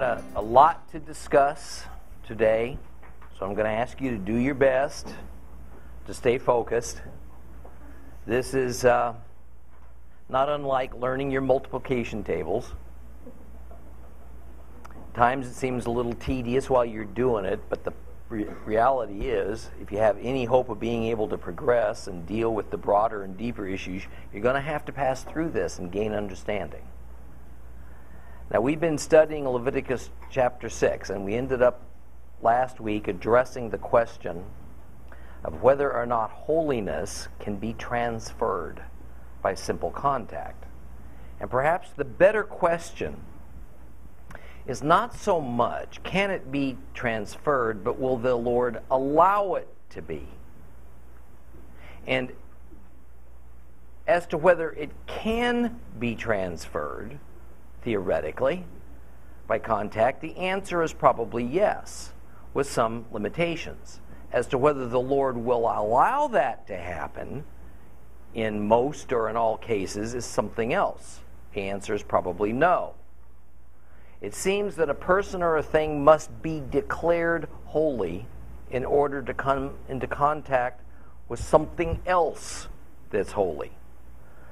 got a lot to discuss today, so I'm going to ask you to do your best to stay focused. This is not unlike learning your multiplication tables. At times it seems a little tedious while you're doing it, but the reality is, if you have any hope of being able to progress and deal with the broader and deeper issues, you're going to have to pass through this and gain understanding. Now, we've been studying Leviticus chapter 6, and we ended up last week addressing the question of whether or not holiness can be transferred by simple contact. And perhaps the better question is not so much, can it be transferred, but will the Lord allow it to be? And as to whether it can be transferred, theoretically, by contact, the answer is probably yes, with some limitations. As to whether the Lord will allow that to happen in most or in all cases is something else. The answer is probably no. It seems that a person or a thing must be declared holy in order to come into contact with something else that's holy.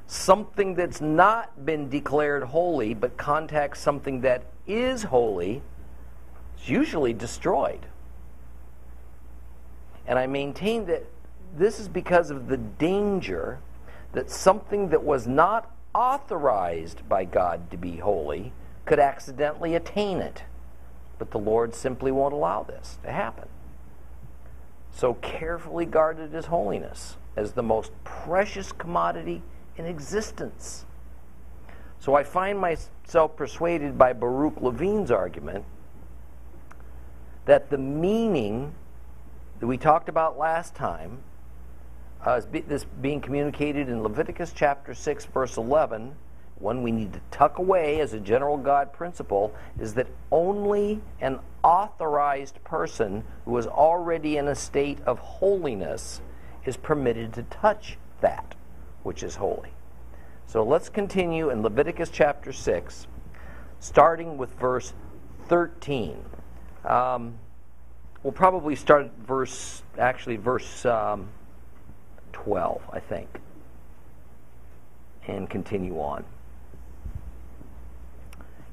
Something that's not been declared holy but contacts something that is holy is usually destroyed. And I maintain that this is because of the danger that something that was not authorized by God to be holy could accidentally attain it. But the Lord simply won't allow this to happen. So carefully guarded is holiness as the most precious commodity in existence. So I find myself persuaded by Baruch Levine's argument that the meaning that we talked about last time, this being communicated in Leviticus chapter 6, verse 11, one we need to tuck away as a general God principle, is that only an authorized person who is already in a state of holiness is permitted to touch that which is holy. So let's continue in Leviticus chapter 6, starting with verse 13. We'll probably start at verse 12, I think, and continue on.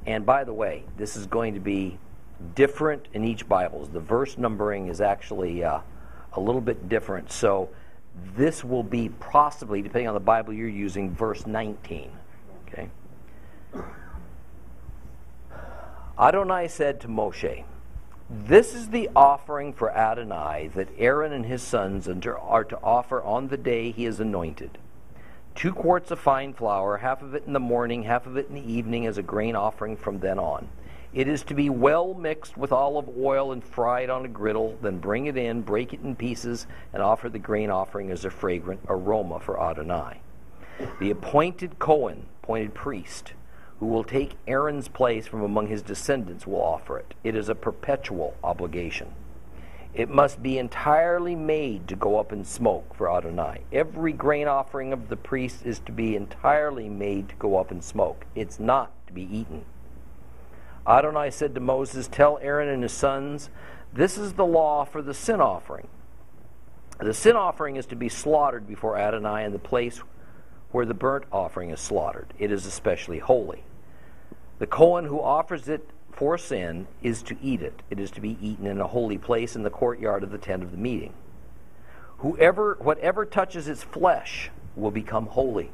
And by the way, this is going to be different in each Bible. The verse numbering is actually a little bit different, so this will be possibly, depending on the Bible you're using, verse 19. Okay. Adonai said to Moshe, "This is the offering for Adonai that Aaron and his sons are to offer on the day he is anointed. 2 quarts of fine flour, half of it in the morning, half of it in the evening as a grain offering from then on. It is to be well mixed with olive oil and fried on a griddle. Then bring it in, break it in pieces, and offer the grain offering as a fragrant aroma for Adonai. The appointed Cohen, appointed priest, who will take Aaron's place from among his descendants, will offer it. It is a perpetual obligation. It must be entirely made to go up in smoke for Adonai. Every grain offering of the priest is to be entirely made to go up in smoke. It's not to be eaten. Adonai said to Moses, 'Tell Aaron and his sons, this is the law for the sin offering. The sin offering is to be slaughtered before Adonai in the place where the burnt offering is slaughtered. It is especially holy. The Kohen who offers it for sin is to eat it. It is to be eaten in a holy place in the courtyard of the tent of the meeting. Whatever touches its flesh will become holy.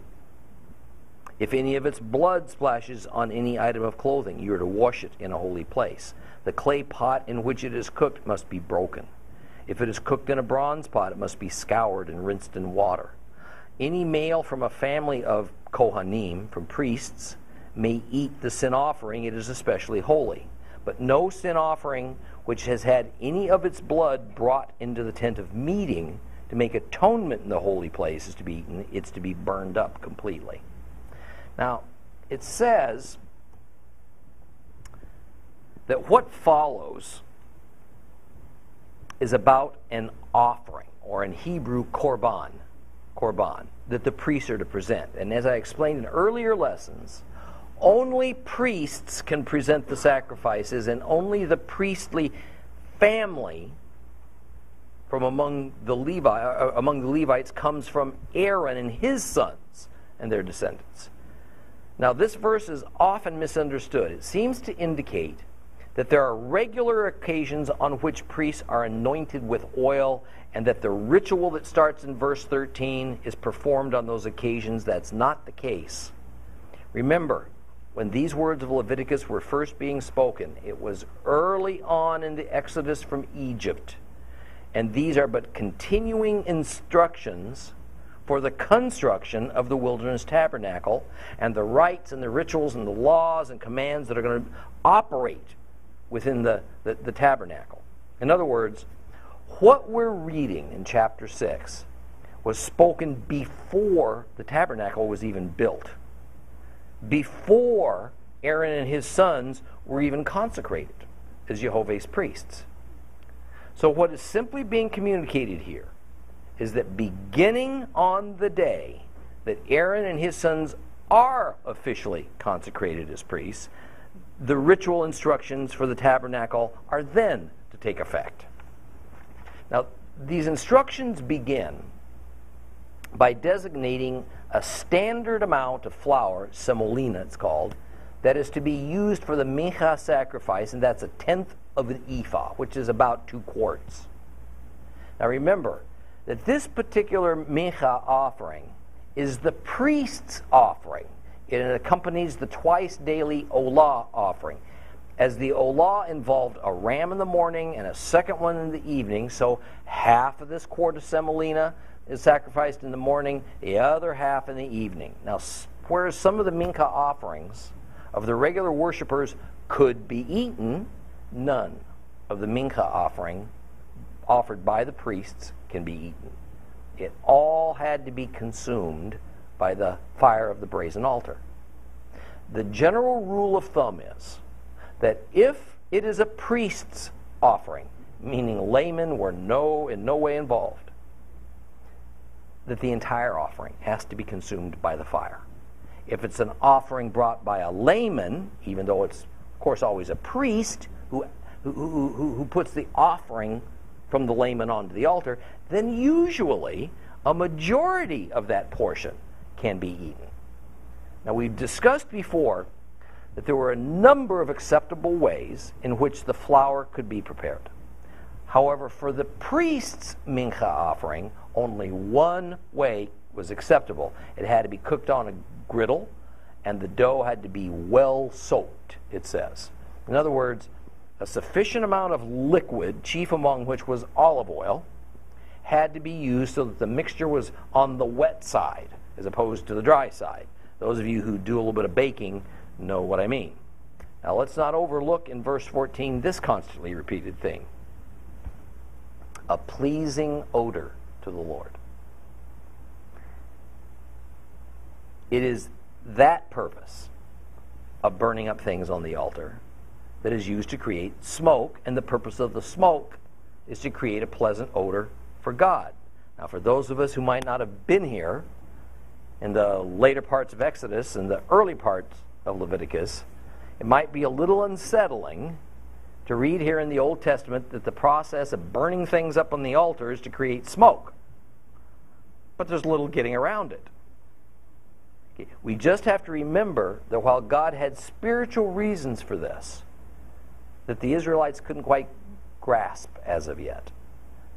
If any of its blood splashes on any item of clothing, you are to wash it in a holy place. The clay pot in which it is cooked must be broken. If it is cooked in a bronze pot, it must be scoured and rinsed in water. Any male from a family of Kohanim, from priests, may eat the sin offering. It is especially holy. But no sin offering which has had any of its blood brought into the tent of meeting to make atonement in the holy place is to be eaten. It's to be burned up completely.'" Now, it says that what follows is about an offering, or in Hebrew, korban, that the priests are to present. And as I explained in earlier lessons, only priests can present the sacrifices, and only the priestly family from among the Levites comes from Aaron and his sons and their descendants. Now, this verse is often misunderstood. It seems to indicate that there are regular occasions on which priests are anointed with oil, and that the ritual that starts in verse 13 is performed on those occasions. That's not the case. Remember, when these words of Leviticus were first being spoken, it was early on in the Exodus from Egypt, and these are but continuing instructions for the construction of the wilderness tabernacle and the rites and the rituals and the laws and commands that are going to operate within the tabernacle. In other words, what we're reading in chapter 6 was spoken before the tabernacle was even built, before Aaron and his sons were even consecrated as Jehovah's priests. So what is simply being communicated here is that beginning on the day that Aaron and his sons are officially consecrated as priests, the ritual instructions for the tabernacle are then to take effect. Now, these instructions begin by designating a standard amount of flour, semolina it's called, that is to be used for the mincha sacrifice, and that's 1/10 of an ephah, which is about 2 quarts. Now remember that this particular mincha offering is the priest's offering. It accompanies the twice-daily olah offering, as the olah involved a ram in the morning and a second one in the evening, so half of this quart of semolina is sacrificed in the morning, the other half in the evening. Now, whereas some of the mincha offerings of the regular worshipers could be eaten, none of the mincha offering offered by the priests can be eaten. It all had to be consumed by the fire of the brazen altar. The general rule of thumb is that if it is a priest's offering, meaning laymen were in no way involved, that the entire offering has to be consumed by the fire. If it's an offering brought by a layman, even though it's, of course, always a priest who puts the offering from the layman onto the altar, then usually a majority of that portion can be eaten. Now, we've discussed before that there were a number of acceptable ways in which the flour could be prepared. However, for the priest's mincha offering, only one way was acceptable. It had to be cooked on a griddle, and the dough had to be well soaked, it says. In other words, a sufficient amount of liquid, chief among which was olive oil, had to be used so that the mixture was on the wet side as opposed to the dry side. Those of you who do a little bit of baking know what I mean. Now, let's not overlook in verse 14 this constantly repeated thing: a pleasing odor to the Lord. It is that purpose of burning up things on the altar that is used to create smoke, and the purpose of the smoke is to create a pleasant odor for God. Now, for those of us who might not have been here in the later parts of Exodus and the early parts of Leviticus, it might be a little unsettling to read here in the Old Testament that the process of burning things up on the altar is to create smoke. But there's little getting around it. Okay. We just have to remember that while God had spiritual reasons for this, that the Israelites couldn't quite grasp as of yet.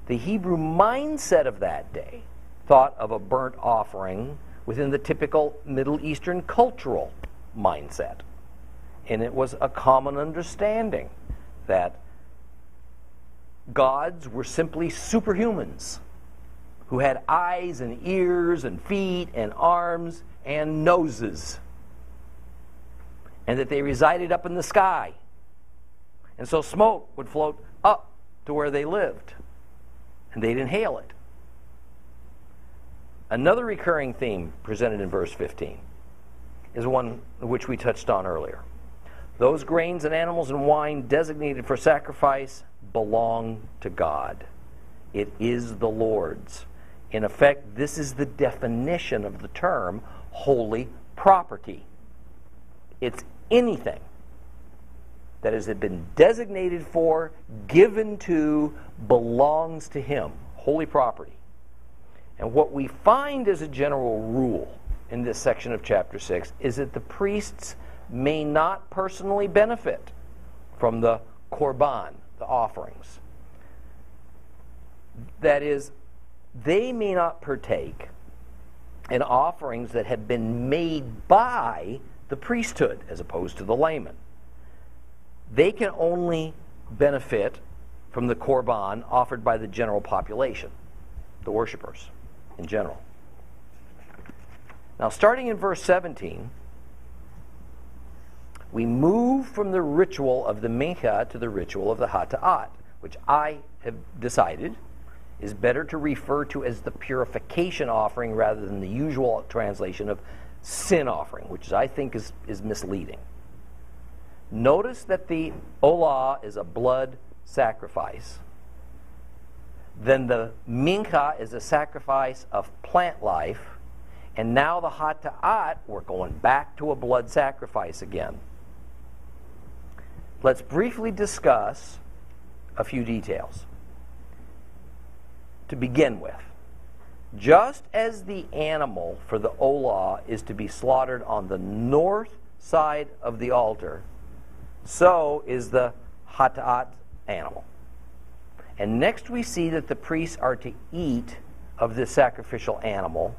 The Hebrew mindset of that day thought of a burnt offering within the typical Middle Eastern cultural mindset. And it was a common understanding that gods were simply superhumans who had eyes and ears and feet and arms and noses, and that they resided up in the sky, and so smoke would float up to where they lived and they'd inhale it. Another recurring theme presented in verse 15 is one which we touched on earlier. Those grains and animals and wine designated for sacrifice belong to God. It is the Lord's. In effect, this is the definition of the term holy property. It's anything that has been designated for, given to, belongs to him, holy property. And what we find as a general rule in this section of chapter 6 is that the priests may not personally benefit from the korban, the offerings. That is, they may not partake in offerings that have been made by the priesthood as opposed to the layman. They can only benefit from the korban offered by the general population, the worshipers in general. Now, starting in verse 17, we move from the ritual of the mincha to the ritual of the Hatta't, which I have decided is better to refer to as the purification offering rather than the usual translation of sin offering, which I think is misleading. Notice that the olah is a blood sacrifice. Then the mincha is a sacrifice of plant life. And now the Hatta't, we're going back to a blood sacrifice again. Let's briefly discuss a few details. To begin with, just as the animal for the olah is to be slaughtered on the north side of the altar, so is the Hatta't animal. And next we see that the priests are to eat of this sacrificial animal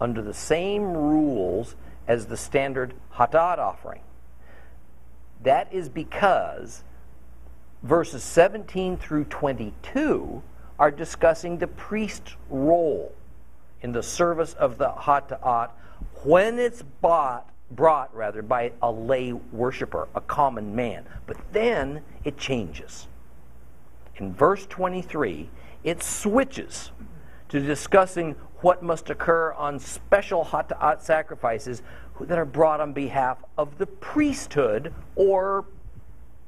under the same rules as the standard Hatta't offering. That is because verses 17 through 22 are discussing the priest's role in the service of the Hatta't when it's brought by a lay worshiper, a common man. But then it changes. In verse 23, it switches to discussing what must occur on special Hatta't sacrifices that are brought on behalf of the priesthood or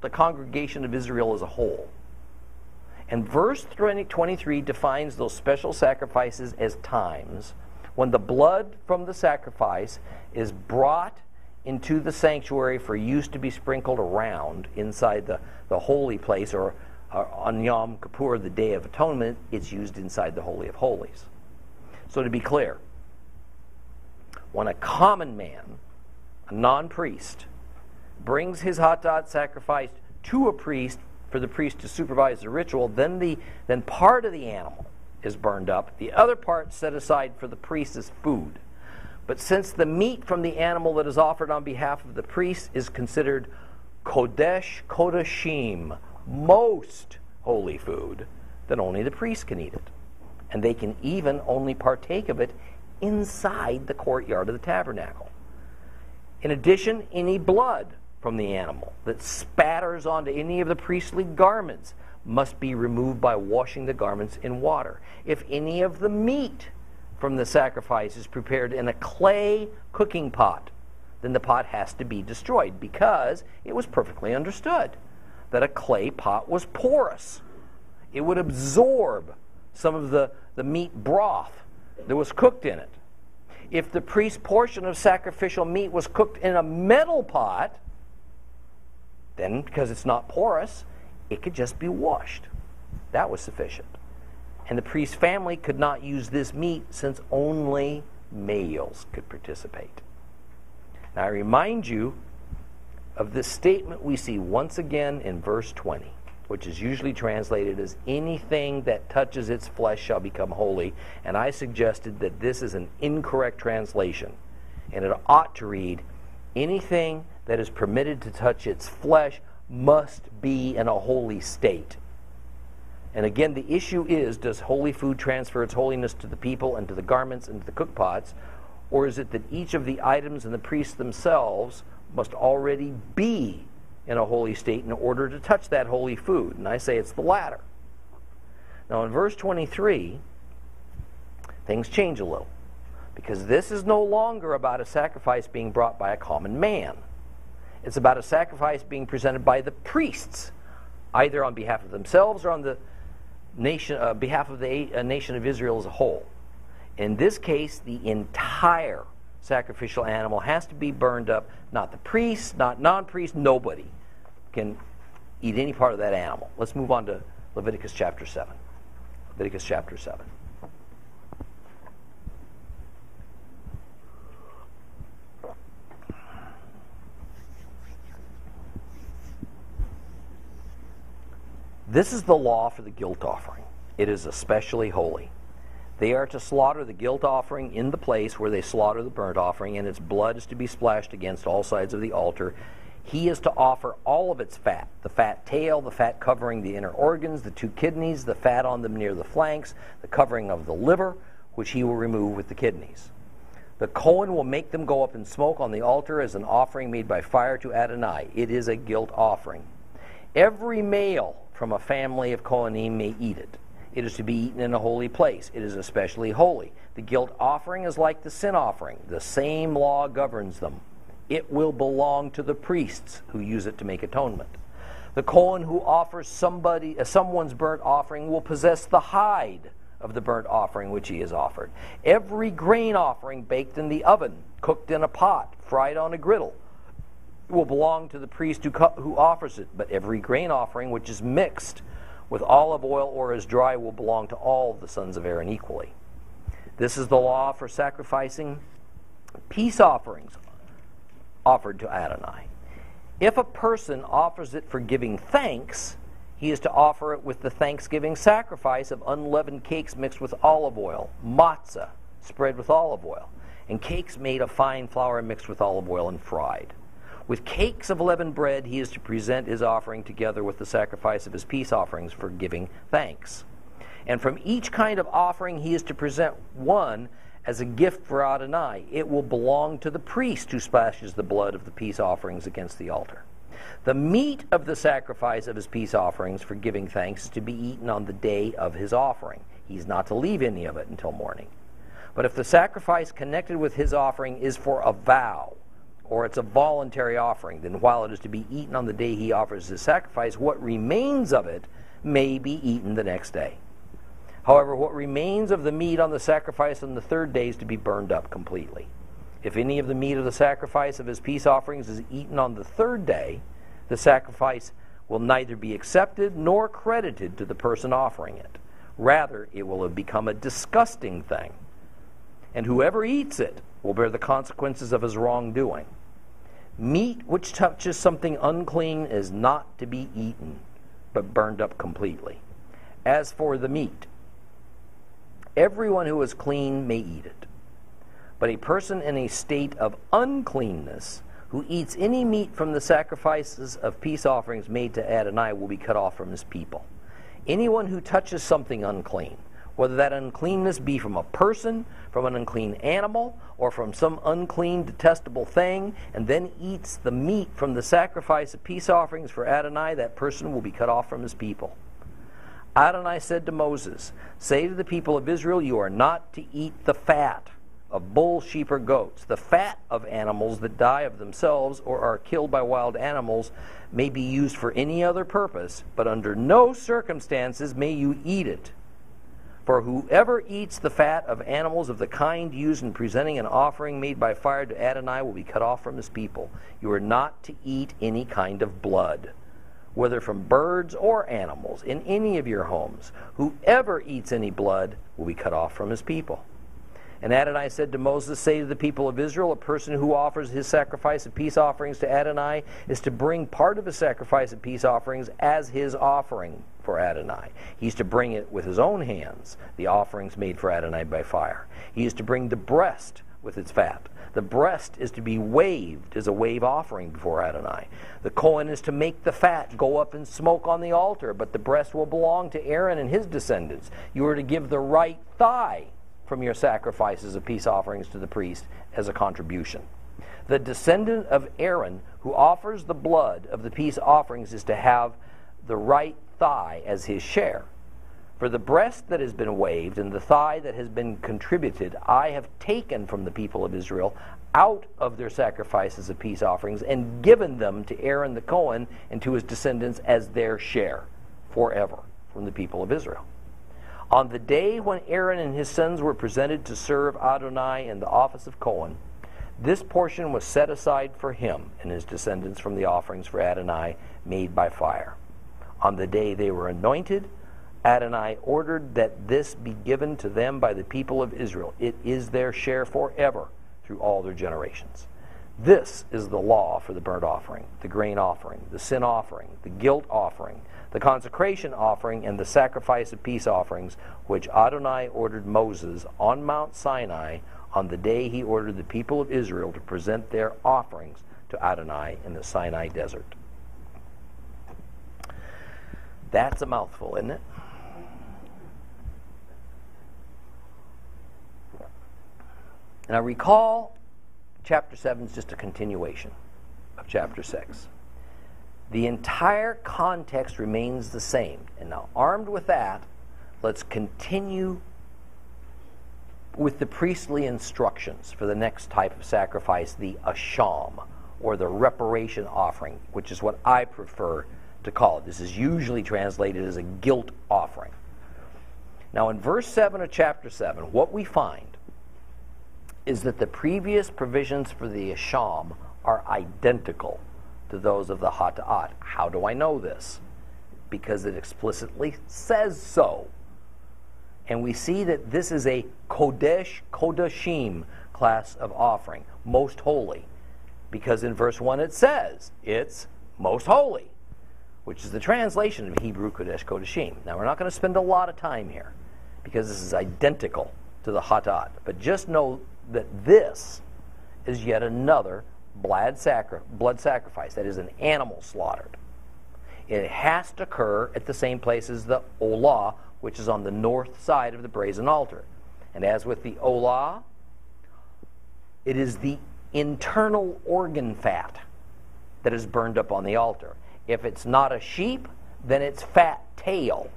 the congregation of Israel as a whole. And verse 23 defines those special sacrifices as times when the blood from the sacrifice is brought into the sanctuary for use to be sprinkled around inside the holy place, or on Yom Kippur, the Day of Atonement, it's used inside the Holy of Holies. So to be clear, when a common man, a non-priest, brings his Hatta't sacrifice to a priest for the priest to supervise the ritual, then part of the animal is burned up, the other part set aside for the priest as food. But since the meat from the animal that is offered on behalf of the priest is considered Kodesh Kodashim, most holy food, then only the priests can eat it. And they can even only partake of it inside the courtyard of the tabernacle. In addition, any blood from the animal that spatters onto any of the priestly garments must be removed by washing the garments in water. If any of the meat from the sacrifice is prepared in a clay cooking pot, then the pot has to be destroyed, because it was perfectly understood that a clay pot was porous. It would absorb some of the meat broth that was cooked in it. If the priest's portion of sacrificial meat was cooked in a metal pot, then, because it's not porous, it could just be washed. That was sufficient. And the priest's family could not use this meat, since only males could participate. Now, I remind you of this statement we see once again in verse 20, which is usually translated as anything that touches its flesh shall become holy. And I suggested that this is an incorrect translation, and it ought to read, anything that is permitted to touch its flesh must be in a holy state. And again, the issue is, does holy food transfer its holiness to the people and to the garments and to the cook pots, or is it that each of the items and the priests themselves must already be in a holy state in order to touch that holy food? And I say it's the latter. Now in verse 23, things change a little, because this is no longer about a sacrifice being brought by a common man. It's about a sacrifice being presented by the priests, either on behalf of themselves or on the nation, behalf of the nation of Israel as a whole. In this case, the entire sacrificial animal has to be burned up. Not the priest, not non-priest, nobody can eat any part of that animal. Let's move on to Leviticus chapter 7. Leviticus chapter 7. This is the law for the guilt offering. It is especially holy. They are to slaughter the guilt offering in the place where they slaughter the burnt offering, and its blood is to be splashed against all sides of the altar. He is to offer all of its fat, the fat tail, the fat covering the inner organs, the two kidneys, the fat on them near the flanks, the covering of the liver, which he will remove with the kidneys. The Kohen will make them go up in smoke on the altar as an offering made by fire to Adonai. It is a guilt offering. Every male from a family of Kohanim may eat it. It is to be eaten in a holy place. It is especially holy. The guilt offering is like the sin offering. The same law governs them. It will belong to the priests who use it to make atonement. The Kohen who offers someone's burnt offering will possess the hide of the burnt offering which he has offered. Every grain offering baked in the oven, cooked in a pot, fried on a griddle, will belong to the priest who offers it, but every grain offering which is mixed with olive oil or is dry will belong to all the sons of Aaron equally. This is the law for sacrificing peace offerings offered to Adonai. If a person offers it for giving thanks, he is to offer it with the thanksgiving sacrifice of unleavened cakes mixed with olive oil, matzah spread with olive oil, and cakes made of fine flour mixed with olive oil and fried. With cakes of leavened bread, he is to present his offering together with the sacrifice of his peace offerings for giving thanks. And from each kind of offering, he is to present one as a gift for Adonai. It will belong to the priest who splashes the blood of the peace offerings against the altar. The meat of the sacrifice of his peace offerings for giving thanks is to be eaten on the day of his offering. He is not to leave any of it until morning. But if the sacrifice connected with his offering is for a vow, or it's a voluntary offering, then while it is to be eaten on the day he offers his sacrifice, what remains of it may be eaten the next day. However, what remains of the meat on the sacrifice on the third day is to be burned up completely. If any of the meat of the sacrifice of his peace offerings is eaten on the third day, the sacrifice will neither be accepted nor credited to the person offering it. Rather, it will have become a disgusting thing, and whoever eats it will bear the consequences of his wrongdoing. Meat which touches something unclean is not to be eaten, but burned up completely. As for the meat, everyone who is clean may eat it. But a person in a state of uncleanness who eats any meat from the sacrifices of peace offerings made to Adonai will be cut off from his people. Anyone who touches something unclean, whether that uncleanness be from a person, from an unclean animal, or from some unclean, detestable thing, and then eats the meat from the sacrifice of peace offerings for Adonai, that person will be cut off from his people. Adonai said to Moses, "Say to the people of Israel, you are not to eat the fat of bulls, sheep, or goats. The fat of animals that die of themselves or are killed by wild animals may be used for any other purpose, but under no circumstances may you eat it. For whoever eats the fat of animals of the kind used in presenting an offering made by fire to Adonai will be cut off from his people. You are not to eat any kind of blood, whether from birds or animals, in any of your homes. Whoever eats any blood will be cut off from his people." And Adonai said to Moses, "Say to the people of Israel, a person who offers his sacrifice of peace offerings to Adonai is to bring part of his sacrifice of peace offerings as his offering for Adonai. He's to bring it with his own hands, the offerings made for Adonai by fire. He is to bring the breast with its fat. The breast is to be waved as a wave offering before Adonai. The Kohen is to make the fat go up in smoke on the altar, but the breast will belong to Aaron and his descendants. You are to give the right thigh from your sacrifices of peace offerings to the priest as a contribution. The descendant of Aaron who offers the blood of the peace offerings is to have the right thigh as his share. For the breast that has been waved and the thigh that has been contributed, I have taken from the people of Israel out of their sacrifices of peace offerings and given them to Aaron the Kohen and to his descendants as their share forever from the people of Israel. On the day when Aaron and his sons were presented to serve Adonai in the office of Cohen, This portion was set aside for him and his descendants from the offerings for Adonai made by fire. On the day they were anointed, Adonai ordered that this be given to them by the people of Israel. It is their share forever through all their generations. This is the law for the burnt offering, the grain offering, the sin offering, the guilt offering, the consecration offering, and the sacrifice of peace offerings, which Adonai ordered Moses on Mount Sinai on the day he ordered the people of Israel to present their offerings to Adonai in the Sinai desert. That's a mouthful, isn't it? Now recall, chapter 7 is just a continuation of chapter 6. The entire context remains the same. And now, armed with that, let's continue with the priestly instructions for the next type of sacrifice, the Asham, or the reparation offering, which is what I prefer to call it. This is usually translated as a guilt offering. Now, in verse 7 of chapter 7, what we find is that the previous provisions for the Asham are identical to those of the Hatta't. How do I know this? Because it explicitly says so. And we see that this is a Kodesh Kodashim class of offering, most holy. Because in verse 1 it says, it's most holy, which is the translation of Hebrew Kodesh Kodashim. Now we're not going to spend a lot of time here, because this is identical to the Hatta't. But just know that this is yet another blood sacrifice, that is an animal slaughtered. It has to occur at the same place as the olah, which is on the north side of the brazen altar. And as with the olah, it is the internal organ fat that is burned up on the altar. If it's not a sheep, then its fat tail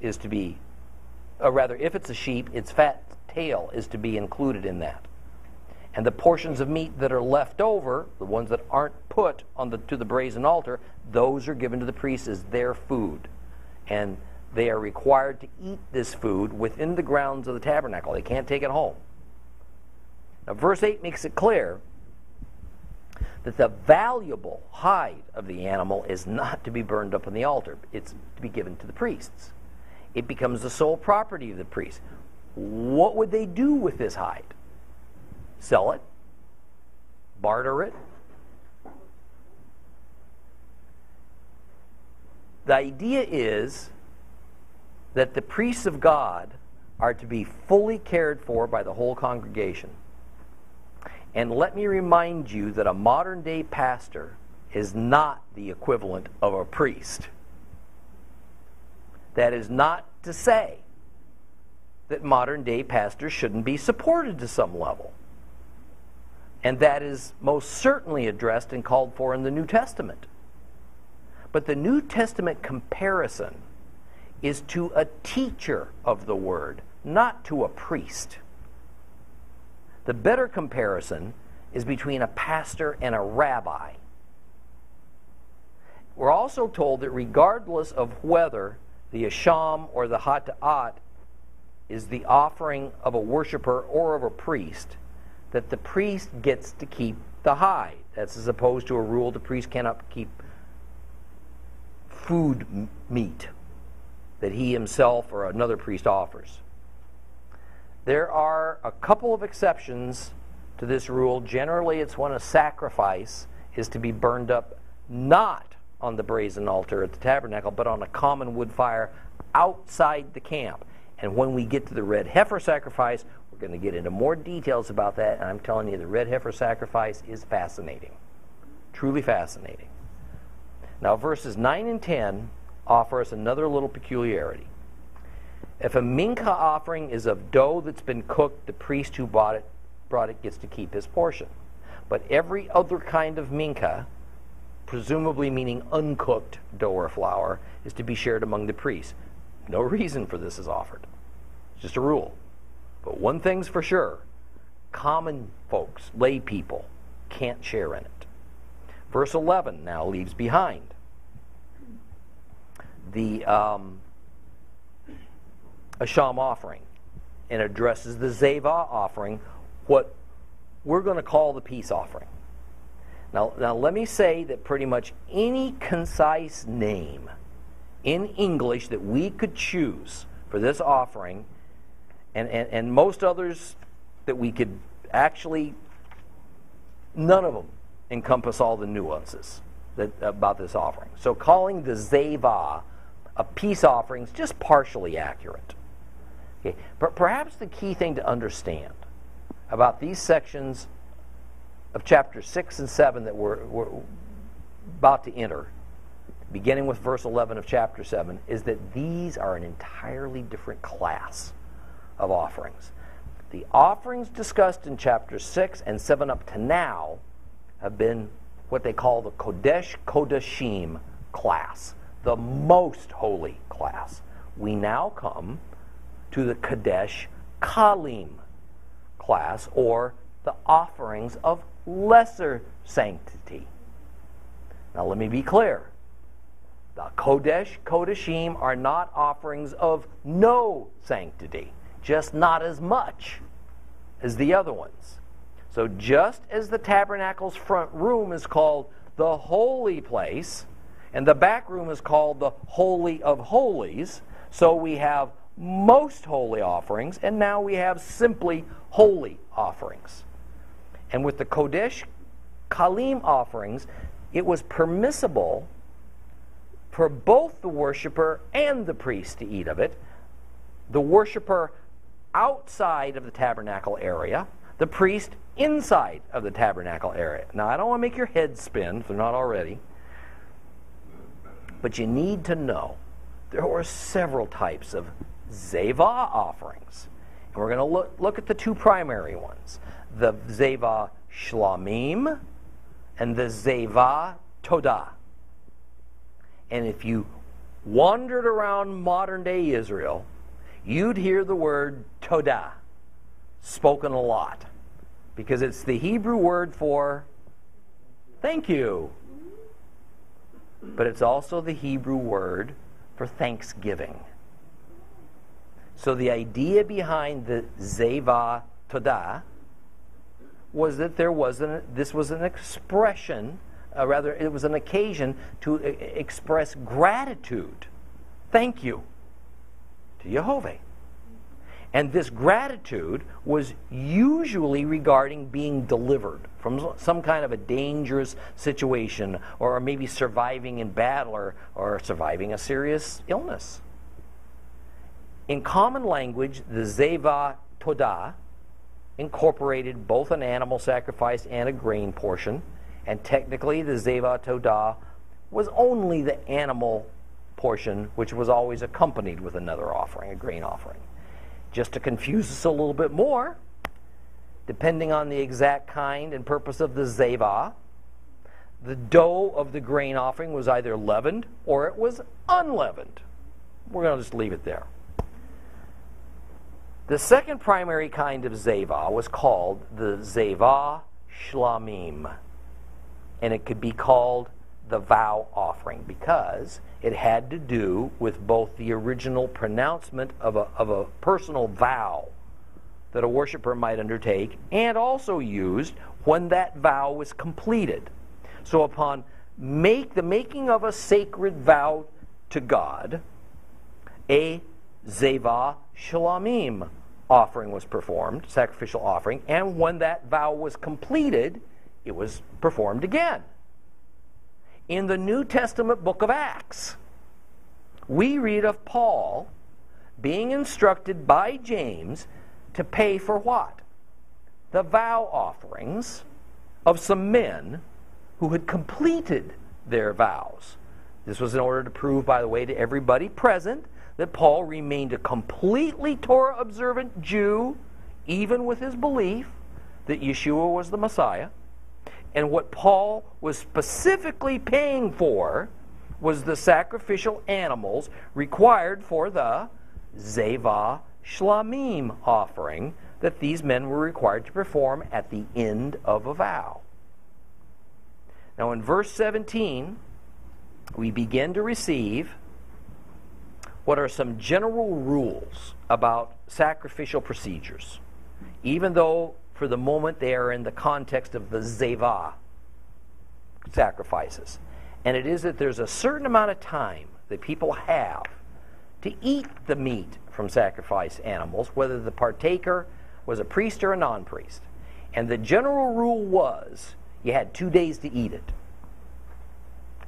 is to be, or rather, if it's a sheep, its fat tail is to be included in that. And the portions of meat that are left over, the ones that aren't put on to the brazen altar, those are given to the priests as their food. And they are required to eat this food within the grounds of the tabernacle. They can't take it home. Now, verse 8 makes it clear that the valuable hide of the animal is not to be burned up on the altar. It's to be given to the priests. It becomes the sole property of the priest. What would they do with this hide? Sell it? Barter it? The idea is that the priests of God are to be fully cared for by the whole congregation. And let me remind you that a modern-day pastor is not the equivalent of a priest. That is not to say that modern-day pastors shouldn't be supported to some level. And that is most certainly addressed and called for in the New Testament. But the New Testament comparison is to a teacher of the word, not to a priest. The better comparison is between a pastor and a rabbi. We're also told that regardless of whether the Asham or the Hattaat is the offering of a worshiper or of a priest, that the priest gets to keep the hide. That's as opposed to a rule the priest cannot keep food meat that he himself or another priest offers. There are a couple of exceptions to this rule. Generally, it's when a sacrifice is to be burned up not on the brazen altar at the tabernacle, but on a common wood fire outside the camp. And when we get to the red heifer sacrifice, we're going to get into more details about that, and I'm telling you, the red heifer sacrifice is fascinating, truly fascinating. Now, verses 9 and 10 offer us another little peculiarity. If a mincha offering is of dough that's been cooked, the priest who brought it gets to keep his portion. But every other kind of mincha, presumably meaning uncooked dough or flour, is to be shared among the priests. No reason for this is offered. It's just a rule. But one thing's for sure, common folks, lay people, can't share in it. Verse 11 now leaves behind the Asham offering and addresses the Zevah offering, what we're going to call the peace offering. Now let me say that pretty much any concise name in English that we could choose for this offering, and most others that we could actually, none of them encompass all the nuances that, about this offering. So calling the Zevah a peace offering is just partially accurate. Okay. Perhaps the key thing to understand about these sections of chapters 6 and 7 that we're about to enter, beginning with verse 11 of chapter 7, is that these are an entirely different class of offerings. The offerings discussed in chapters 6 and 7 up to now have been what they call the Kodesh Kodashim class, the most holy class. We now come to the Kodesh Kallim class, or the offerings of lesser sanctity. Now let me be clear. The Kodesh Kodashim are not offerings of no sanctity, just not as much as the other ones. So just as the tabernacle's front room is called the holy place, and the back room is called the holy of holies, so we have most holy offerings, and now we have simply holy offerings. And with the Kodesh Kallim offerings, it was permissible for both the worshiper and the priest to eat of it. The worshiper outside of the tabernacle area, the priest inside of the tabernacle area. Now, I don't want to make your head spin, if they're not already, but you need to know there were several types of Zevah offerings. And we're going to look at the two primary ones, the Zevah Shelamim and the Zevah Todah. And if you wandered around modern-day Israel, you'd hear the word toda spoken a lot, because it's the Hebrew word for thank you. But it's also the Hebrew word for thanksgiving. So the idea behind the Zevah Todah was that it was an occasion to express gratitude, thank you, to Jehovah. And this gratitude was usually regarding being delivered from some kind of a dangerous situation, or maybe surviving in battle, or surviving a serious illness. In common language, the Zevah Todah incorporated both an animal sacrifice and a grain portion, and technically the Zevah Todah was only the animal portion, which was always accompanied with another offering, a grain offering. Just to confuse us a little bit more, depending on the exact kind and purpose of the Zevah, the dough of the grain offering was either leavened or it was unleavened. We're going to just leave it there. The second primary kind of Zevah was called the Zevah Shlamim, and it could be called the vow offering because it had to do with both the original pronouncement of a personal vow that a worshiper might undertake, and also used when that vow was completed. So upon the making of a sacred vow to God, a Zevah Shelamim offering was performed, sacrificial offering, and when that vow was completed, it was performed again. In the New Testament book of Acts, we read of Paul being instructed by James to pay for what? The vow offerings of some men who had completed their vows. This was in order to prove, by the way, to everybody present that Paul remained a completely Torah-observant Jew, even with his belief that Yeshua was the Messiah. And what Paul was specifically paying for was the sacrificial animals required for the Zevah Shlamim offering that these men were required to perform at the end of a vow. Now in verse 17, we begin to receive what are some general rules about sacrificial procedures, even though for the moment they are in the context of the Zevah sacrifices. And it is that there's a certain amount of time that people have to eat the meat from sacrifice animals, whether the partaker was a priest or a non-priest. And the general rule was you had 2 days to eat it.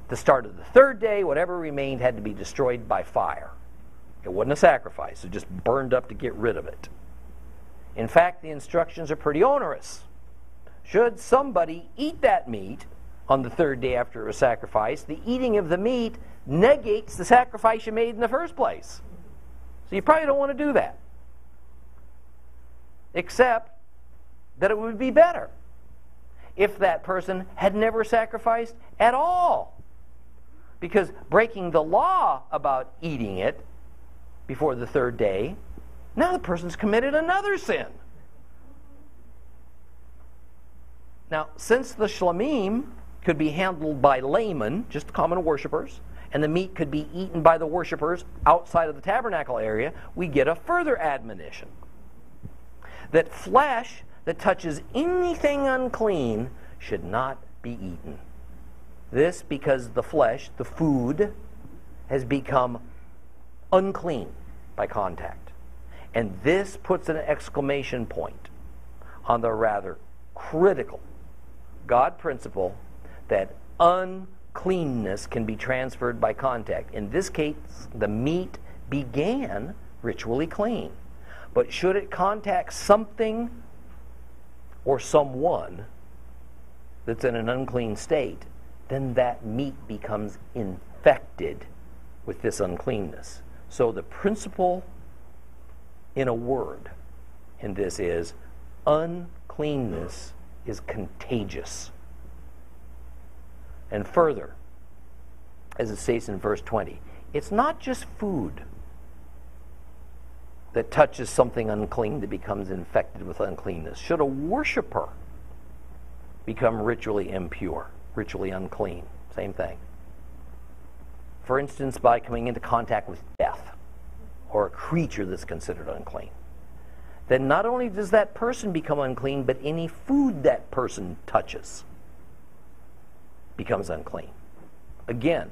The start of the third day, whatever remained had to be destroyed by fire. It wasn't a sacrifice. It just burned up to get rid of it. In fact, the instructions are pretty onerous. Should somebody eat that meat on the third day after it was sacrificed, the eating of the meat negates the sacrifice you made in the first place. So you probably don't want to do that. Except that it would be better if that person had never sacrificed at all. Because breaking the law about eating it before the third day, now the person's committed another sin. Now, since the shlamim could be handled by laymen, just common worshipers, and the meat could be eaten by the worshipers outside of the tabernacle area, we get a further admonition that flesh that touches anything unclean should not be eaten. This because the flesh, the food, has become unclean by contact. And this puts an exclamation point on the rather critical God principle that uncleanness can be transferred by contact. In this case, the meat began ritually clean. But should it contact something or someone that's in an unclean state, then that meat becomes infected with this uncleanness. So the principle, in a word, in this is uncleanness is contagious. And further, as it states in verse 20, it's not just food that touches something unclean that becomes infected with uncleanness. Should a worshiper become ritually impure, ritually unclean? Same thing. For instance, by coming into contact with death or a creature that's considered unclean. Then not only does that person become unclean, but any food that person touches becomes unclean. Again,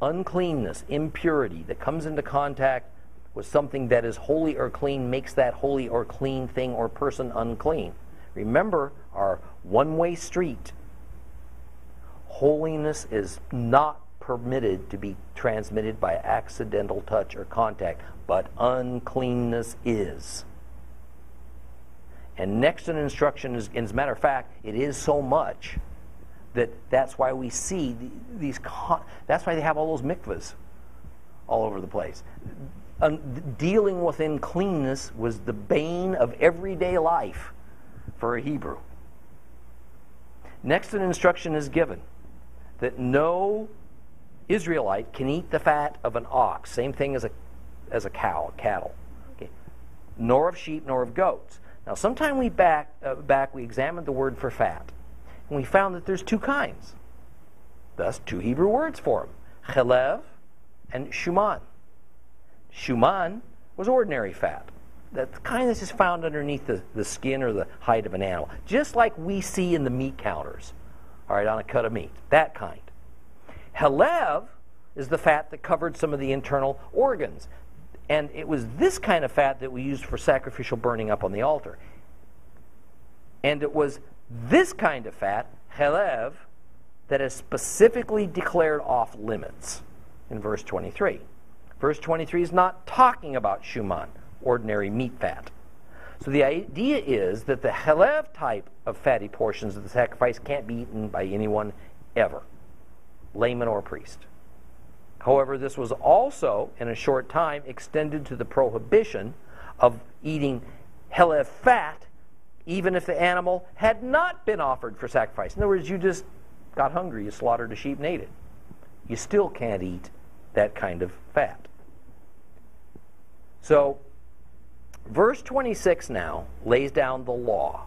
uncleanness, impurity that comes into contact with something that is holy or clean makes that holy or clean thing or person unclean. Remember our one-way street. Holiness is not permitted to be transmitted by accidental touch or contact, but uncleanness is. And next in instruction is, as a matter of fact, it is so much that that's why we see that's why they have all those mikvahs all over the place. Dealing with uncleanness was the bane of everyday life for a Hebrew. Next, an instruction is given that no Israelite can eat the fat of an ox, same thing as a cow, cattle, okay, nor of sheep, nor of goats. Now, sometime we examined the word for fat, and we found that there's two kinds. Thus, two Hebrew words for them: chelev and shuman. Shuman was ordinary fat, that the kind that's just found underneath the skin or the hide of an animal, just like we see in the meat counters, all right, on a cut of meat, that kind. Chelev is the fat that covered some of the internal organs, and it was this kind of fat that we used for sacrificial burning up on the altar. And it was this kind of fat, chelev, that is specifically declared off limits in verse 23. Verse 23 is not talking about shuman, ordinary meat fat. So the idea is that the chelev type of fatty portions of the sacrifice can't be eaten by anyone ever, layman or priest. However, this was also, in a short time, extended to the prohibition of eating chelev fat even if the animal had not been offered for sacrifice. In other words, you just got hungry, you slaughtered a sheep and ate it. You still can't eat that kind of fat. So, verse 26 now lays down the law.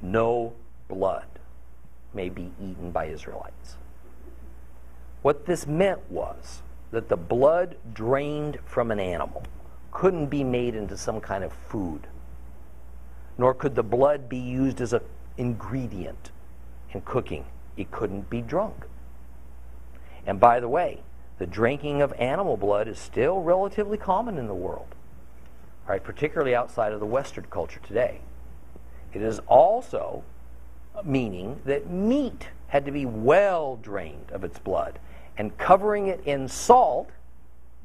No blood may be eaten by Israelites. What this meant was that the blood drained from an animal couldn't be made into some kind of food. nor could the blood be used as an ingredient in cooking. It couldn't be drunk. And by the way, the drinking of animal blood is still relatively common in the world, right? Particularly outside of the Western culture today. It is also meaning that meat had to be well drained of its blood, and covering it in salt,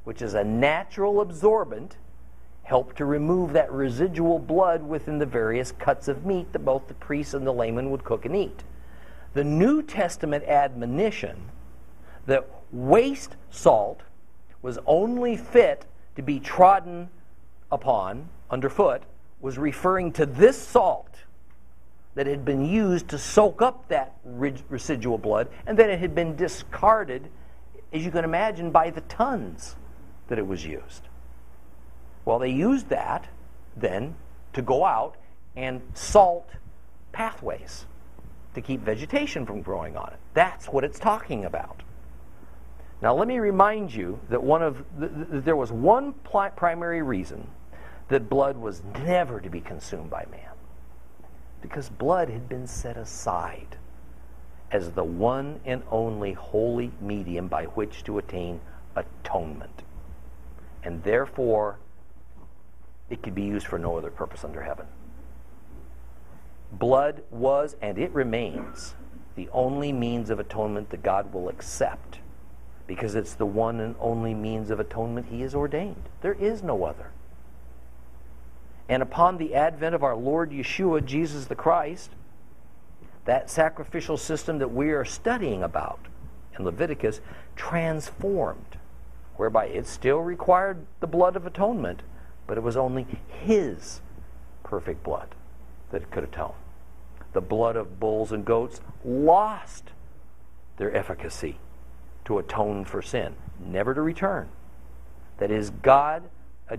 which is a natural absorbent, helped to remove that residual blood within the various cuts of meat that both the priests and the layman would cook and eat. The New Testament admonition that waste salt was only fit to be trodden upon underfoot was referring to this salt that had been used to soak up that residual blood, and then it had been discarded, as you can imagine, by the tons that it was used. Well, they used that then to go out and salt pathways to keep vegetation from growing on it. That's what it's talking about. Now, let me remind you that there was one primary reason that blood was never to be consumed by man, because blood had been set aside as the one and only holy medium by which to attain atonement. And therefore, it could be used for no other purpose under heaven. Blood was, and it remains, the only means of atonement that God will accept, because it's the one and only means of atonement He has ordained. There is no other. And upon the advent of our Lord Yeshua, Jesus the Christ, that sacrificial system that we are studying about in Leviticus transformed, whereby it still required the blood of atonement, but it was only His perfect blood that it could atone. The blood of bulls and goats lost their efficacy to atone for sin, never to return. That is, God,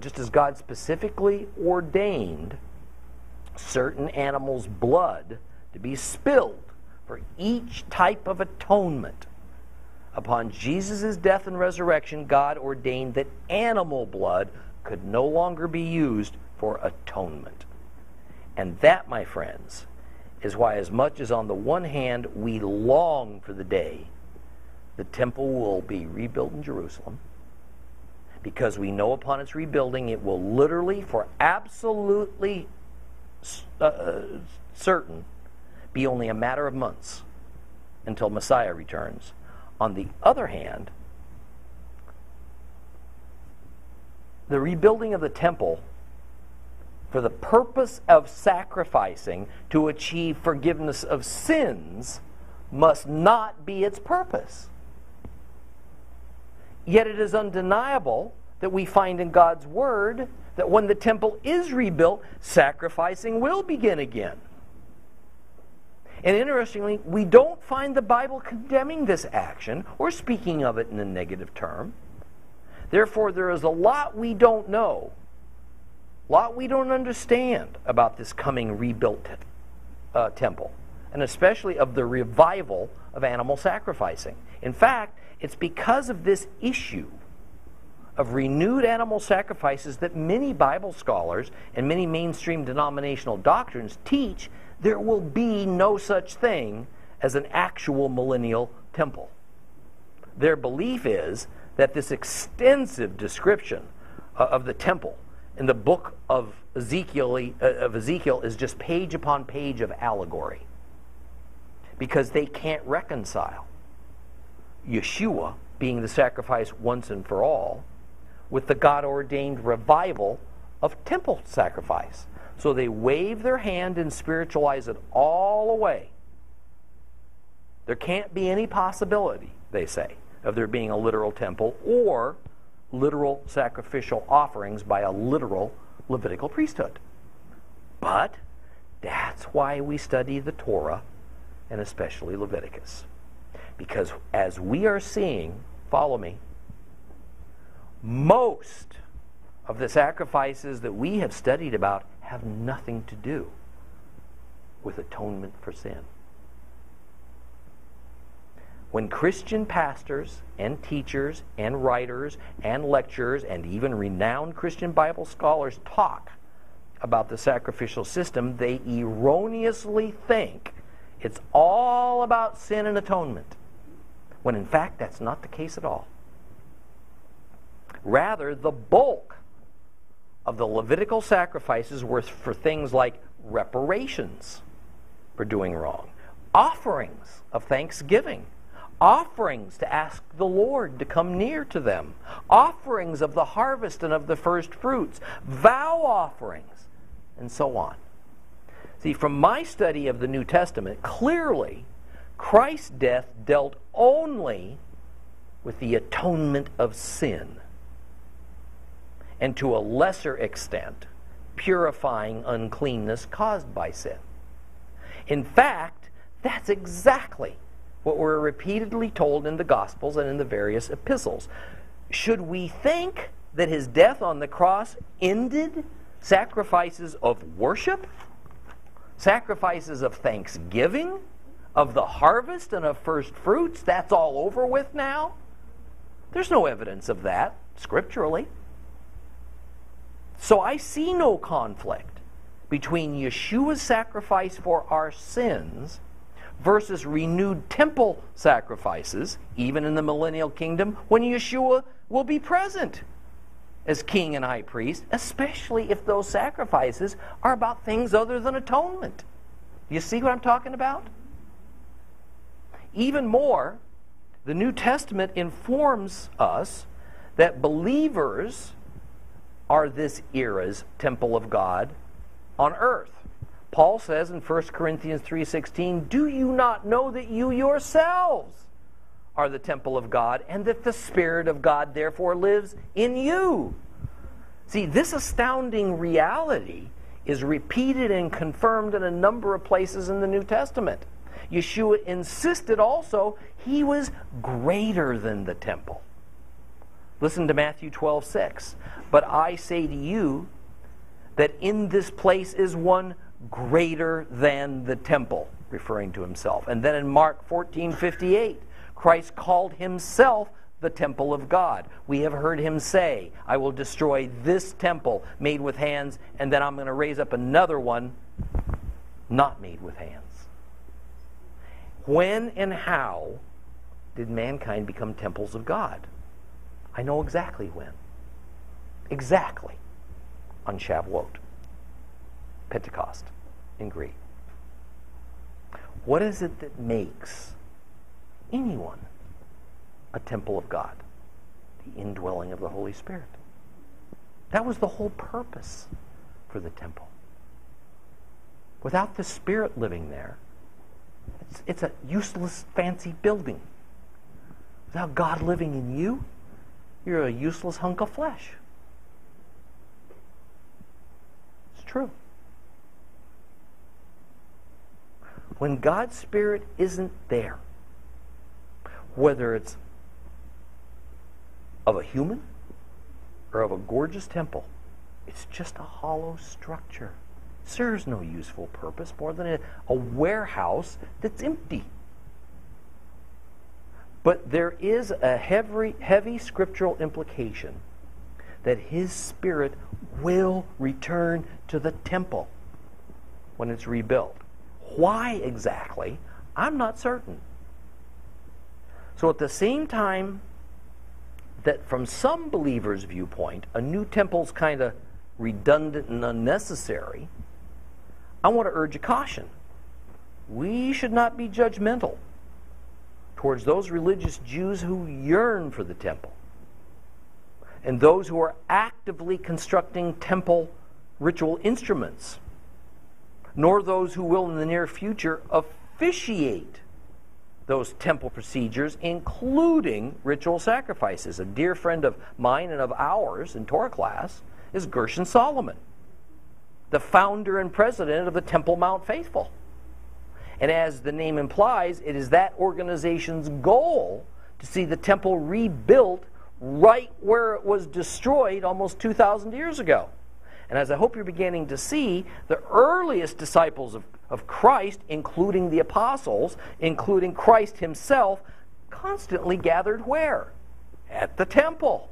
just as God specifically ordained certain animals' blood to be spilled for each type of atonement, upon Jesus' death and resurrection, God ordained that animal blood could no longer be used for atonement. And that, my friends, is why, as much as on the one hand we long for the day the temple will be rebuilt in Jerusalem, because we know upon its rebuilding it will literally, for absolutely certain, be only a matter of months until Messiah returns. On the other hand, the rebuilding of the temple for the purpose of sacrificing to achieve forgiveness of sins must not be its purpose. Yet it is undeniable that we find in God's Word that when the temple is rebuilt, sacrificing will begin again. And interestingly, we don't find the Bible condemning this action or speaking of it in a negative term. Therefore, there is a lot we don't know, a lot we don't understand about this coming rebuilt temple, and especially of the revival of animal sacrificing. In fact, it's because of this issue of renewed animal sacrifices that many Bible scholars and many mainstream denominational doctrines teach there will be no such thing as an actual millennial temple. Their belief is that this extensive description of the temple in the book of Ezekiel is just page upon page of allegory, because they can't reconcile Yeshua being the sacrifice once and for all with the God-ordained revival of temple sacrifice. So they wave their hand and spiritualize it all away. There can't be any possibility, they say, of there being a literal temple or literal sacrificial offerings by a literal Levitical priesthood. But that's why we study the Torah, and especially Leviticus. Because as we are seeing, follow me, most of the sacrifices that we have studied about have nothing to do with atonement for sin. When Christian pastors and teachers and writers and lecturers and even renowned Christian Bible scholars talk about the sacrificial system, they erroneously think it's all about sin and atonement, when in fact that's not the case at all. Rather, the bulk of the Levitical sacrifices were for things like reparations for doing wrong, offerings of thanksgiving, offerings to ask the Lord to come near to them, offerings of the harvest and of the first fruits, vow offerings, and so on. See, from my study of the New Testament, clearly Christ's death dealt only with the atonement of sin, and to a lesser extent, purifying uncleanness caused by sin. In fact, that's exactly what we're repeatedly told in the Gospels and in the various epistles. Should we think that his death on the cross ended sacrifices of worship, sacrifices of thanksgiving, of the harvest and of first fruits? That's all over with now? There's no evidence of that, scripturally. So I see no conflict between Yeshua's sacrifice for our sins versus renewed temple sacrifices, even in the millennial kingdom, when Yeshua will be present as king and high priest, especially if those sacrifices are about things other than atonement. You see what I'm talking about? Even more, the New Testament informs us that believers are this era's temple of God on earth. Paul says in 1 Corinthians 3:16, "Do you not know that you yourselves are the temple of God, and that the Spirit of God therefore lives in you?" See, this astounding reality is repeated and confirmed in a number of places in the New Testament. Yeshua insisted also he was greater than the temple. Listen to Matthew 12:6. "But I say to you that in this place is one greater than the temple," referring to himself. And then in Mark 14:58, Christ called himself the temple of God. We have heard him say, "I will destroy this temple made with hands, and then I'm going to raise up another one not made with hands." When and how did mankind become temples of God? I know exactly when. Exactly on Shavuot, Pentecost in Greek. What is it that makes anyone a temple of God? The indwelling of the Holy Spirit. That was the whole purpose for the temple. Without the Spirit living there, it's a useless, fancy building. Without God living in you, you're a useless hunk of flesh. It's true. When God's Spirit isn't there, whether it's of a human or of a gorgeous temple, it's just a hollow structure. It serves no useful purpose more than a warehouse that's empty. But there is a heavy scriptural implication that his Spirit will return to the temple when it's rebuilt. Why exactly? I'm not certain. So at the same time that from some believers' viewpoint a new temple's kind of redundant and unnecessary, I want to urge a caution. We should not be judgmental towards those religious Jews who yearn for the temple and those who are actively constructing temple ritual instruments, nor those who will in the near future officiate those temple procedures, including ritual sacrifices. A dear friend of mine and of ours in Torah class is Gershon Solomon, the founder and president of the Temple Mount Faithful. And as the name implies, it is that organization's goal to see the temple rebuilt right where it was destroyed almost 2,000 years ago. And as I hope you're beginning to see, the earliest disciples of Christ, including the apostles, including Christ himself, constantly gathered where? At the temple.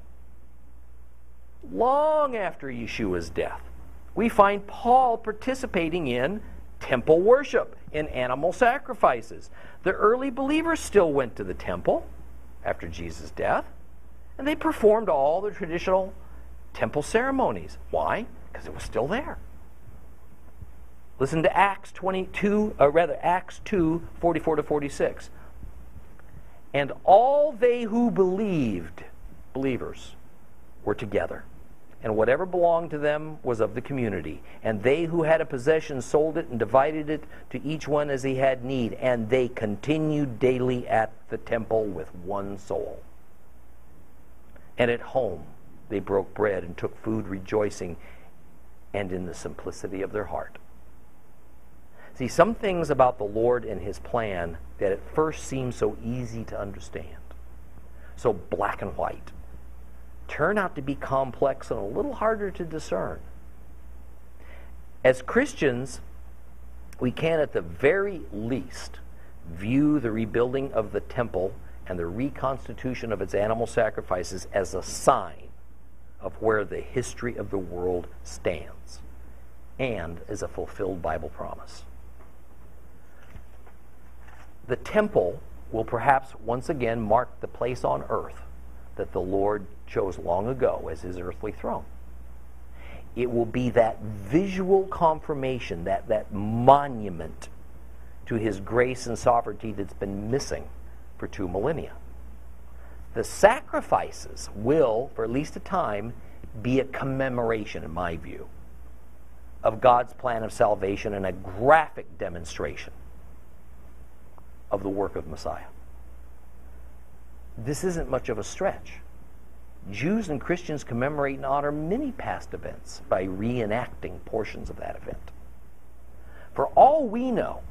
Long after Yeshua's death, we find Paul participating in temple worship and animal sacrifices. The early believers still went to the temple after Jesus' death, and they performed all the traditional temple ceremonies. Why? Because it was still there. Listen to Acts 2:44-46. And all they who believed, believers, were together, and whatever belonged to them was of the community. And they who had a possession sold it and divided it to each one as he had need. And they continued daily at the temple with one soul. And at home they broke bread and took food, rejoicing, and in the simplicity of their heart. See, some things about the Lord and his plan that at first seem so easy to understand, so black and white, turn out to be complex and a little harder to discern. As Christians, we can at the very least view the rebuilding of the temple and the reconstitution of its animal sacrifices as a sign of where the history of the world stands and as a fulfilled Bible promise. The temple will perhaps once again mark the place on earth that the Lord chose long ago as his earthly throne. It will be that visual confirmation, that monument to his grace and sovereignty that's been missing for 2 millennia. The sacrifices will, for at least a time, be a commemoration, in my view, of God's plan of salvation and a graphic demonstration of the work of Messiah. This isn't much of a stretch. Jews and Christians commemorate and honor many past events by reenacting portions of that event. For all we know,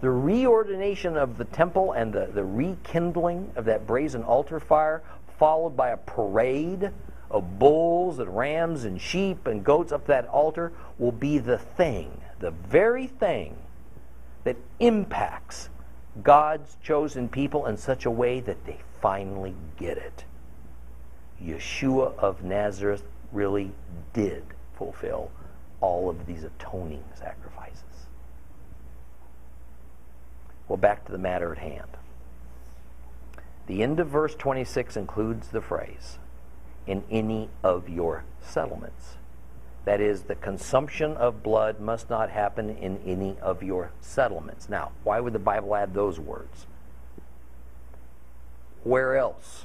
the reordination of the temple and the rekindling of that brazen altar fire, followed by a parade of bulls and rams and sheep and goats up that altar, will be the thing, the very thing, that impacts God's chosen people in such a way that they finally get it. Yeshua of Nazareth really did fulfill all of these atoning sacrifices. Well, back to the matter at hand. The end of verse 26 includes the phrase, in any of your settlements. That is, the consumption of blood must not happen in any of your settlements. Now, why would the Bible add those words? Where else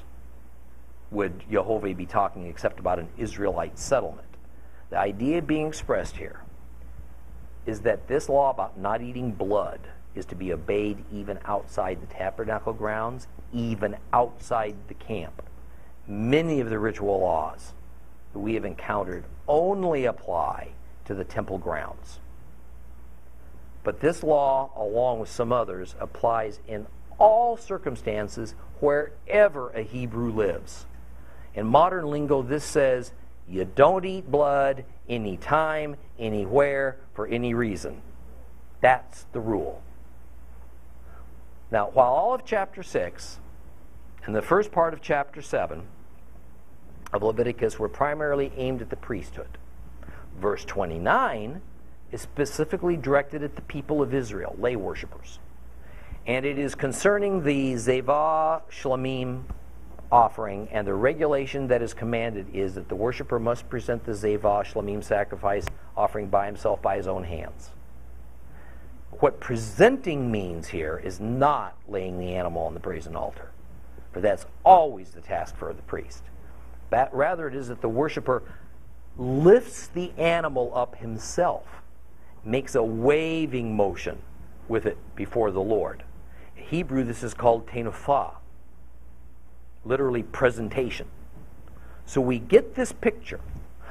would Jehovah be talking except about an Israelite settlement? The idea being expressed here is that this law about not eating blood is to be obeyed even outside the tabernacle grounds, even outside the camp. Many of the ritual laws that we have encountered only apply to the temple grounds. But this law, along with some others, applies in all circumstances wherever a Hebrew lives. In modern lingo, this says, you don't eat blood anytime, anywhere, for any reason. That's the rule. Now, while all of chapter 6 and the first part of chapter 7 of Leviticus were primarily aimed at the priesthood, verse 29 is specifically directed at the people of Israel, lay worshipers. And it is concerning the Zevah Shelamim offering, and the regulation that is commanded is that the worshiper must present the Zevah Shelamim sacrifice offering by himself by his own hands. What presenting means here is not laying the animal on the brazen altar, for that's always the task for the priest. But rather, it is that the worshiper lifts the animal up himself, makes a waving motion with it before the Lord. In Hebrew, this is called tenufah, literally presentation. So we get this picture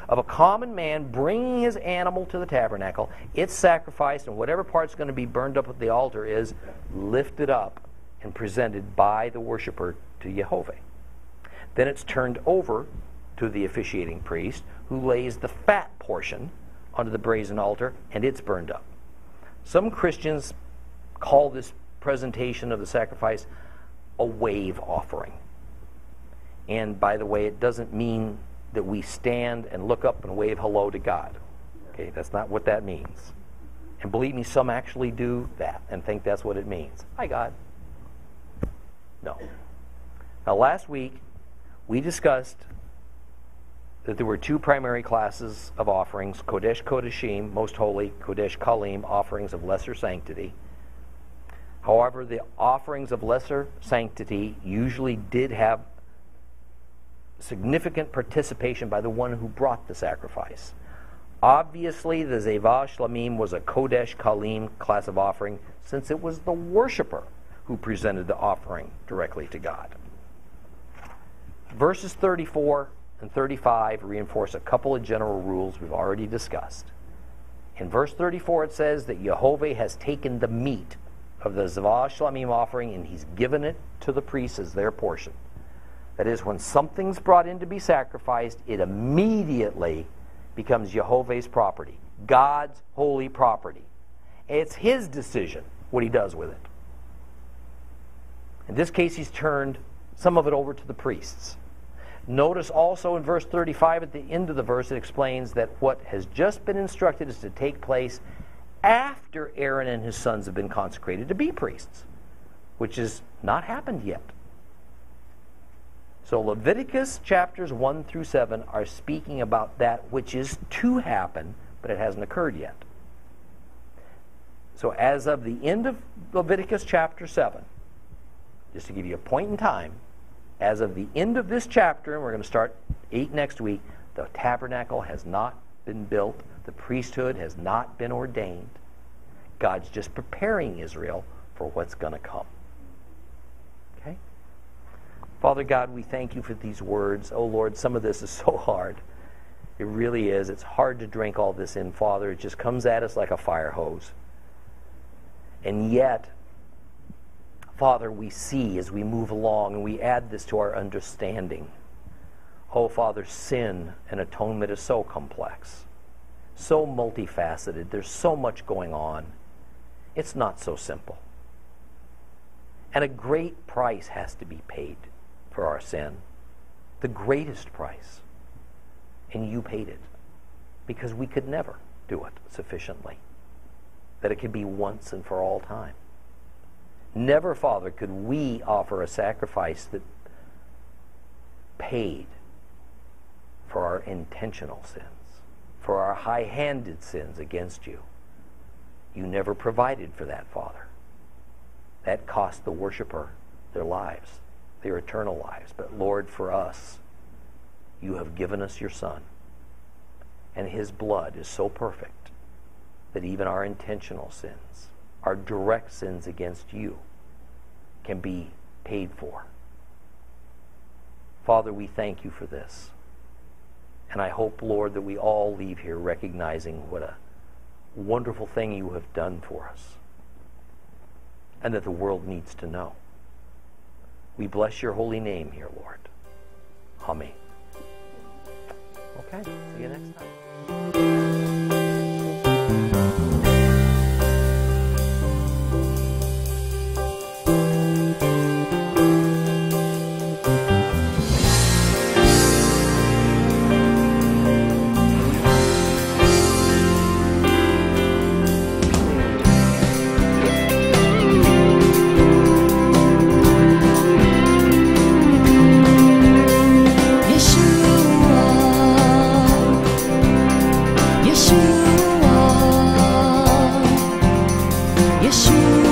of a common man bringing his animal to the tabernacle, it's sacrificed, and whatever part's going to be burned up at the altar is lifted up and presented by the worshiper to Jehovah. Then it's turned over to the officiating priest, who lays the fat portion onto the brazen altar, and it's burned up. Some Christians call this presentation of the sacrifice a wave offering. And by the way, it doesn't mean that we stand and look up and wave hello to God. Okay, that's not what that means. And believe me, some actually do that and think that's what it means. Hi, God. No. Now, last week, we discussed that there were two primary classes of offerings, Kodesh Kodashim, most holy, Kodesh Kallim, offerings of lesser sanctity. However, the offerings of lesser sanctity usually did have significant participation by the one who brought the sacrifice. Obviously, the Zevah Shelamim was a Kodesh Kallim class of offering, since it was the worshiper who presented the offering directly to God. Verses 34 and 35 reinforce a couple of general rules we've already discussed. In verse 34, it says that Jehovah has taken the meat of the Zevah Shelamim offering and he's given it to the priests as their portion. That is, when something's brought in to be sacrificed, it immediately becomes Jehovah's property, God's holy property. It's his decision what he does with it. In this case, he's turned some of it over to the priests. Notice also in verse 35, at the end of the verse, it explains that what has just been instructed is to take place after Aaron and his sons have been consecrated to be priests, which has not happened yet. So Leviticus chapters 1 through 7 are speaking about that which is to happen, but it hasn't occurred yet. So as of the end of Leviticus chapter 7, just to give you a point in time, as of the end of this chapter, and we're going to start 8 next week, the tabernacle has not been built, the priesthood has not been ordained. God's just preparing Israel for what's going to come. Father God, we thank you for these words. Oh Lord, some of this is so hard. It really is. It's hard to drink all this in, Father. It just comes at us like a fire hose. And yet, Father, we see as we move along and we add this to our understanding. Oh Father, sin and atonement is so complex, so multifaceted. There's so much going on. It's not so simple. And a great price has to be paid for our sin, the greatest price, and you paid it because we could never do it sufficiently, that it could be once and for all time. Never, Father, could we offer a sacrifice that paid for our intentional sins, for our high-handed sins against you. You never provided for that, Father. That cost the worshiper their lives, their eternal lives. But Lord, for us, you have given us your Son. And his blood is so perfect that even our intentional sins, our direct sins against you, can be paid for. Father, we thank you for this. And I hope, Lord, that we all leave here recognizing what a wonderful thing you have done for us and that the world needs to know. We bless your holy name here, Lord. Amen. Okay, see you next time. Yeshua.